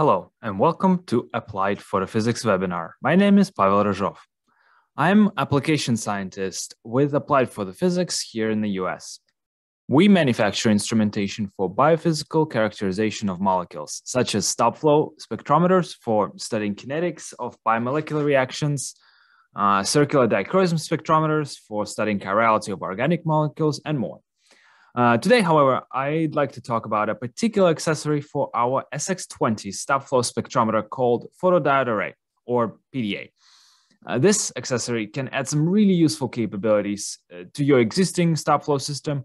Hello and welcome to Applied Photophysics webinar. My name is Pavel Rozhov. I'm application scientist with Applied Photophysics here in the US. We manufacture instrumentation for biophysical characterization of molecules, such as stop flow spectrometers for studying kinetics of biomolecular reactions, circular dichroism spectrometers for studying chirality of organic molecules, and more. Today, however, I'd like to talk about a particular accessory for our SX20 stop flow spectrometer called photodiode array, or PDA. This accessory can add some really useful capabilities to your existing stop flow system.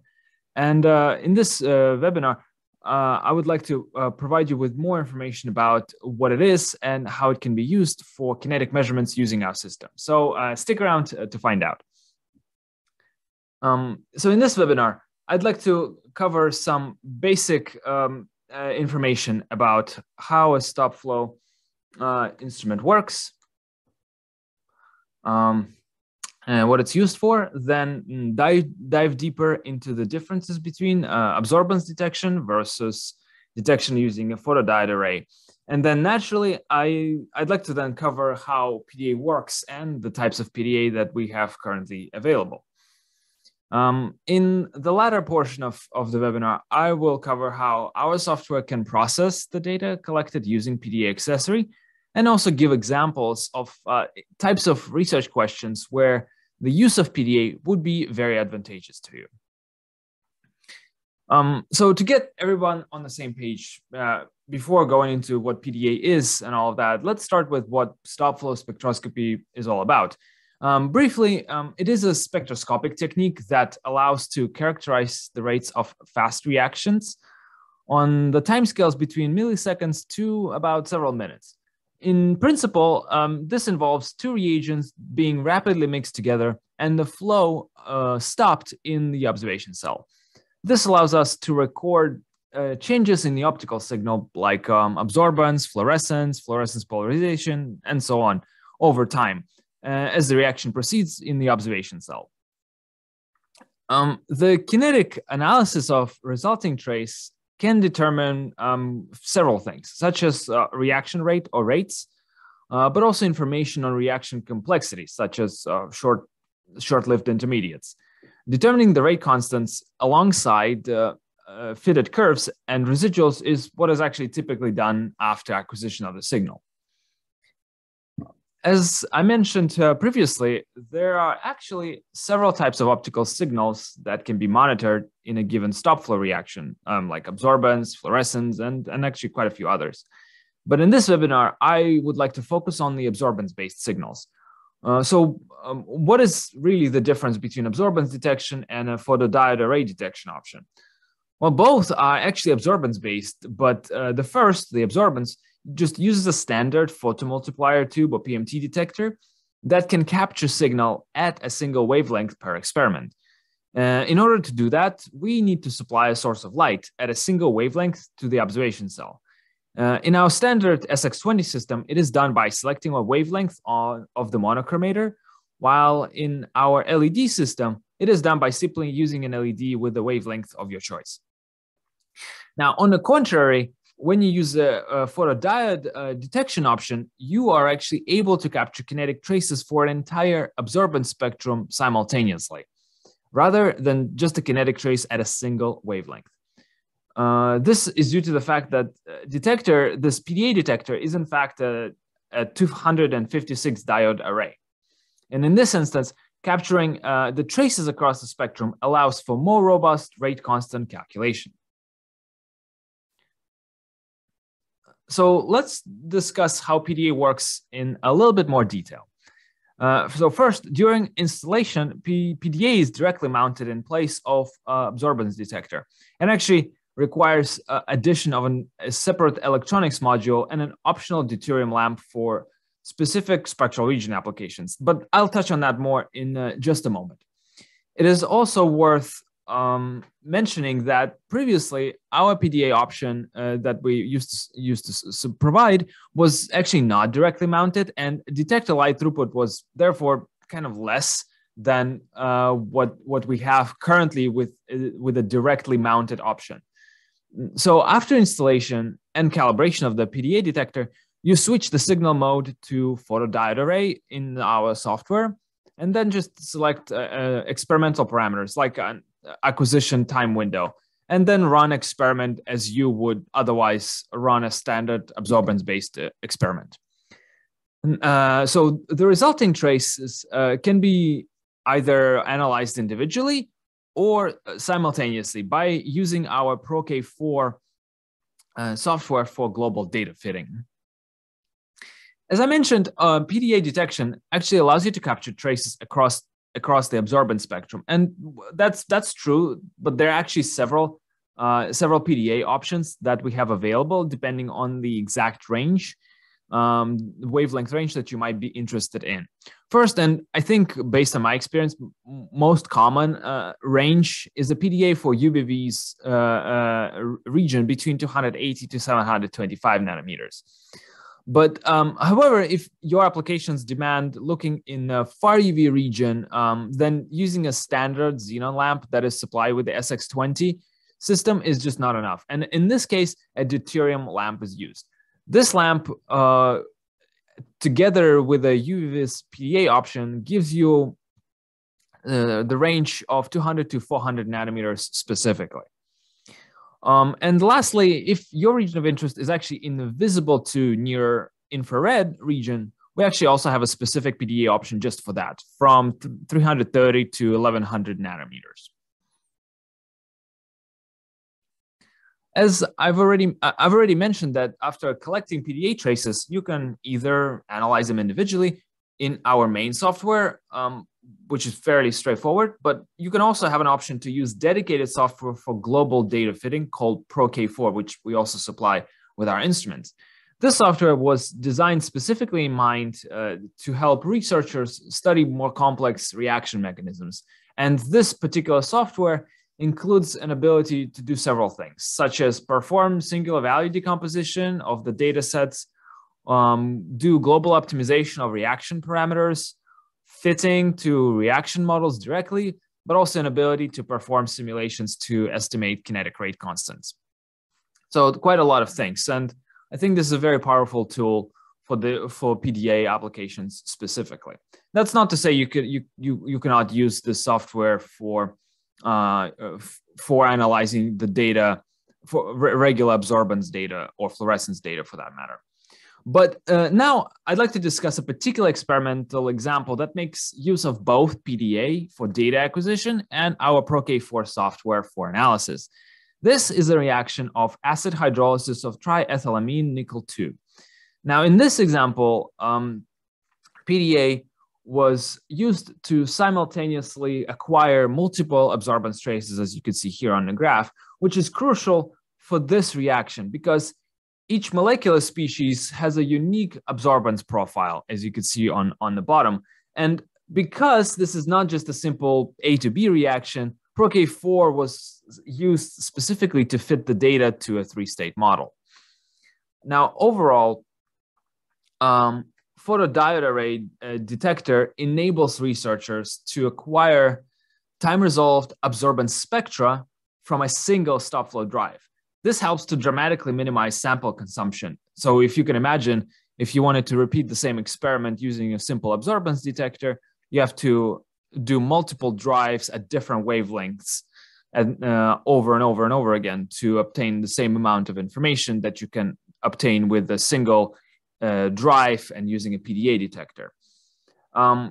And in this webinar, I would like to provide you with more information about what it is and how it can be used for kinetic measurements using our system. So stick around to find out. So in this webinar, I'd like to cover some basic information about how a stop flow instrument works, and what it's used for, then dive deeper into the differences between absorbance detection versus detection using a photodiode array. And then naturally, I'd like to then cover how PDA works and the types of PDA that we have currently available. In the latter portion of the webinar, I will cover how our software can process the data collected using PDA accessory and also give examples of types of research questions where the use of PDA would be very advantageous to you. So to get everyone on the same page, before going into what PDA is and all of that, let's start with what stop flow spectroscopy is all about. Briefly, it is a spectroscopic technique that allows to characterize the rates of fast reactions on the timescales between milliseconds to about several minutes. In principle, this involves two reagents being rapidly mixed together and the flow stopped in the observation cell. This allows us to record changes in the optical signal like absorbance, fluorescence polarization, and so on over time, as the reaction proceeds in the observation cell. The kinetic analysis of resulting trace can determine several things, such as reaction rate or rates, but also information on reaction complexity, such as short-lived intermediates. Determining the rate constants alongside fitted curves and residuals is what is actually typically done after acquisition of the signal. As I mentioned previously, there are actually several types of optical signals that can be monitored in a given stop flow reaction, like absorbance, fluorescence, and actually quite a few others. But in this webinar, I would like to focus on the absorbance-based signals. So what is really the difference between absorbance detection and a photodiode array detection option? Well, both are actually absorbance-based, but the first, the absorbance, just uses a standard photomultiplier tube or PMT detector that can capture signal at a single wavelength per experiment. In order to do that, we need to supply a source of light at a single wavelength to the observation cell. In our standard SX20 system, it is done by selecting a wavelength of the monochromator, while in our LED system, it is done by simply using an LED with the wavelength of your choice. Now, on the contrary, when you use a photodiode detection option, you are actually able to capture kinetic traces for an entire absorbance spectrum simultaneously, rather than just a kinetic trace at a single wavelength. This is due to the fact that this PDA detector is in fact a 256 diode array. And in this instance, capturing the traces across the spectrum allows for more robust rate constant calculation. So let's discuss how PDA works in a little bit more detail. So first, during installation, PDA is directly mounted in place of absorbance detector and actually requires addition of a separate electronics module and an optional deuterium lamp for specific spectral region applications. But I'll touch on that more in just a moment. It is also worth mentioning that previously our PDA option that we used to provide was actually not directly mounted, and detector light throughput was therefore kind of less than what we have currently with a directly mounted option. So after installation, and calibration of the PDA detector, you switch the signal mode to photodiode array in our software, and then just select experimental parameters like an acquisition time window, and then run experiment as you would otherwise run a standard absorbance-based experiment. So the resulting traces can be either analyzed individually or simultaneously by using our ProK4 software for global data fitting. As I mentioned, PDA detection actually allows you to capture traces across the absorbance spectrum, and that's true. But there are actually several PDA options that we have available depending on the exact range, wavelength range that you might be interested in. First, and I think based on my experience, most common range is a PDA for UVIS region between 280 to 725 nanometers. But however, if your applications demand looking in a far UV region, then using a standard xenon lamp that is supplied with the SX20 system is just not enough. And in this case, a deuterium lamp is used. This lamp, together with a UVIS PDA option, gives you the range of 200 to 400 nanometers specifically. And lastly, if your region of interest is actually in the visible to near infrared region, we actually also have a specific PDA option just for that, from 330 to 1100 nanometers. As I've already mentioned that after collecting PDA traces, you can either analyze them individually in our main software, which is fairly straightforward, but you can also have an option to use dedicated software for global data fitting called ProK4, which we also supply with our instruments. This software was designed specifically in mind to help researchers study more complex reaction mechanisms. And this particular software includes an ability to do several things, such as perform singular value decomposition of the data sets, do global optimization of reaction parameters, fitting to reaction models directly, but also an ability to perform simulations to estimate kinetic rate constants. So quite a lot of things. And I think this is a very powerful tool for PDA applications specifically. That's not to say you cannot use this software for analyzing the data, for regular absorbance data or fluorescence data for that matter. But now I'd like to discuss a particular experimental example that makes use of both PDA for data acquisition and our ProK4 software for analysis. This is a reaction of acid hydrolysis of triethylamine nickel-2. Now, in this example, PDA was used to simultaneously acquire multiple absorbance traces, as you can see here on the graph, which is crucial for this reaction because each molecular species has a unique absorbance profile, as you can see on the bottom. And because this is not just a simple A to B reaction, ProK4 was used specifically to fit the data to a three-state model. Now, overall, photodiode array detector enables researchers to acquire time-resolved absorbance spectra from a single stop-flow drive. This helps to dramatically minimize sample consumption. So if you can imagine, if you wanted to repeat the same experiment using a simple absorbance detector, you have to do multiple drives at different wavelengths and over and over and over again to obtain the same amount of information that you can obtain with a single drive and using a PDA detector. And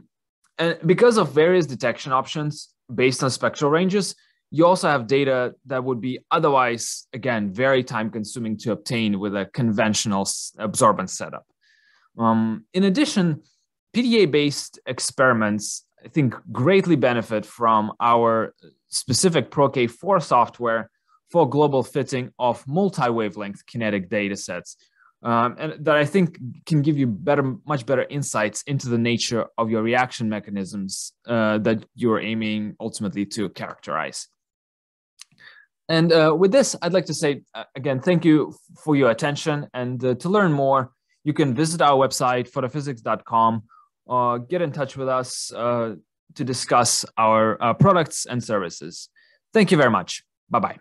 because of various detection options based on spectral ranges, you also have data that would be otherwise, again, very time-consuming to obtain with a conventional absorbance setup. In addition, PDA-based experiments, I think, greatly benefit from our specific ProK4 software for global fitting of multi-wavelength kinetic data sets, and that I think can give you much better insights into the nature of your reaction mechanisms that you're aiming ultimately to characterize. And with this, I'd like to say, again, thank you for your attention. And to learn more, you can visit our website, photophysics.com, or get in touch with us to discuss our products and services. Thank you very much. Bye-bye.